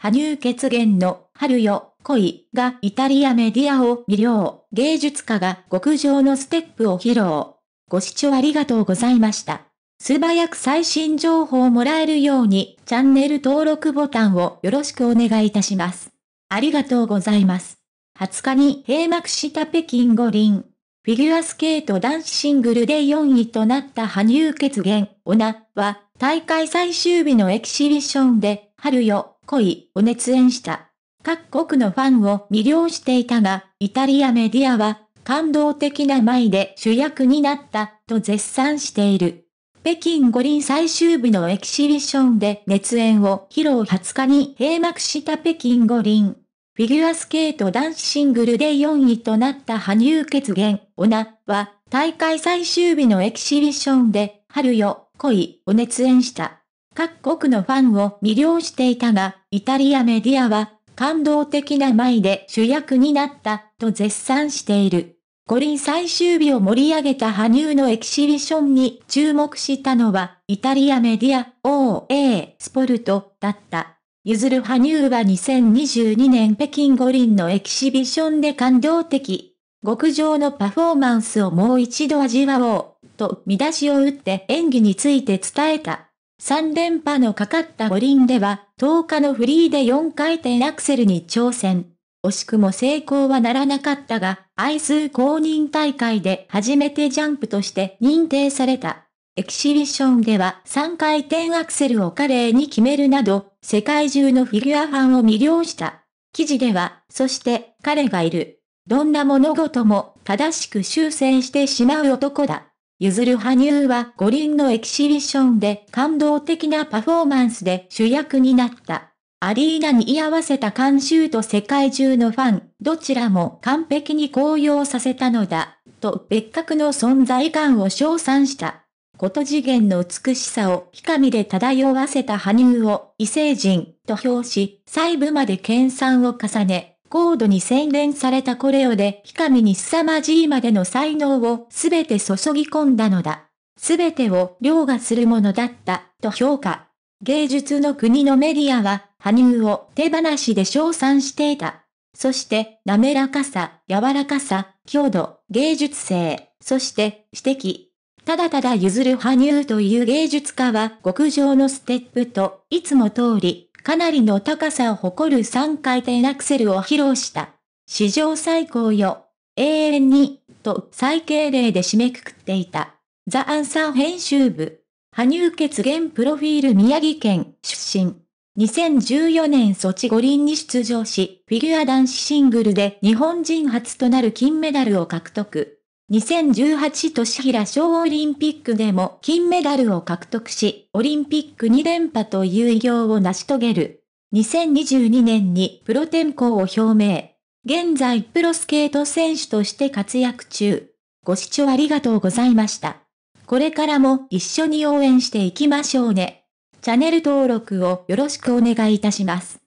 羽生結弦の春よ恋がイタリアメディアを魅了。芸術家が極上のステップを披露。ご視聴ありがとうございました。素早く最新情報をもらえるようにチャンネル登録ボタンをよろしくお願いいたします。ありがとうございます。20日に閉幕した北京五輪。フィギュアスケート男子シングルで4位となった羽生結弦、オナは大会最終日のエキシビションで春よ恋を熱演した。各国のファンを魅了していたが、イタリアメディアは感動的な舞で主役になったと絶賛している。北京五輪最終日のエキシビションで熱演を披露。20日に閉幕した北京五輪。フィギュアスケート男子シングルで4位となった羽生結弦、オナは大会最終日のエキシビションで春よ恋を熱演した。各国のファンを魅了していたが、イタリアメディアは感動的な舞で主役になったと絶賛している。五輪最終日を盛り上げた羽生のエキシビションに注目したのは、イタリアメディア OA スポルトだった。ゆずる羽生は2022年北京五輪のエキシビションで感動的。極上のパフォーマンスをもう一度味わおう、と見出しを打って演技について伝えた。3連覇のかかった五輪では、10日のフリーで4回転アクセルに挑戦。惜しくも成功はならなかったが、アイス公認大会で初めてジャンプとして認定された。エキシビションでは3回転アクセルを華麗に決めるなど、世界中のフィギュアファンを魅了した。記事では、そして彼がいる。どんな物事も正しく修正してしまう男だ。ゆずる羽生は五輪のエキシビションで感動的なパフォーマンスで主役になった。アリーナに居合わせた観衆と世界中のファン、どちらも完璧に高揚させたのだ、と別格の存在感を称賛した。こと次元の美しさをひかみで漂わせた羽生を異星人と評し、細部まで研鑽を重ね、高度に洗練されたコレオでひかみに凄まじいまでの才能をすべて注ぎ込んだのだ。すべてを凌駕するものだった、と評価。芸術の国のメディアは、羽生を手放しで称賛していた。そして、滑らかさ、柔らかさ、強度、芸術性、そして、詩的。ただただ譲る羽生という芸術家は、極上のステップと、いつも通り、かなりの高さを誇る3回転アクセルを披露した。史上最高よ。永遠に、と最敬礼で締めくくっていた。ザ・アンサー編集部。羽生結弦プロフィール宮城県出身。2014年ソチ五輪に出場し、フィギュア男子シングルで日本人初となる金メダルを獲得。2018年平昌オリンピックでも金メダルを獲得し、オリンピック2連覇という偉業を成し遂げる。2022年にプロ転向を表明。現在プロスケート選手として活躍中。ご視聴ありがとうございました。これからも一緒に応援していきましょうね。チャンネル登録をよろしくお願いいたします。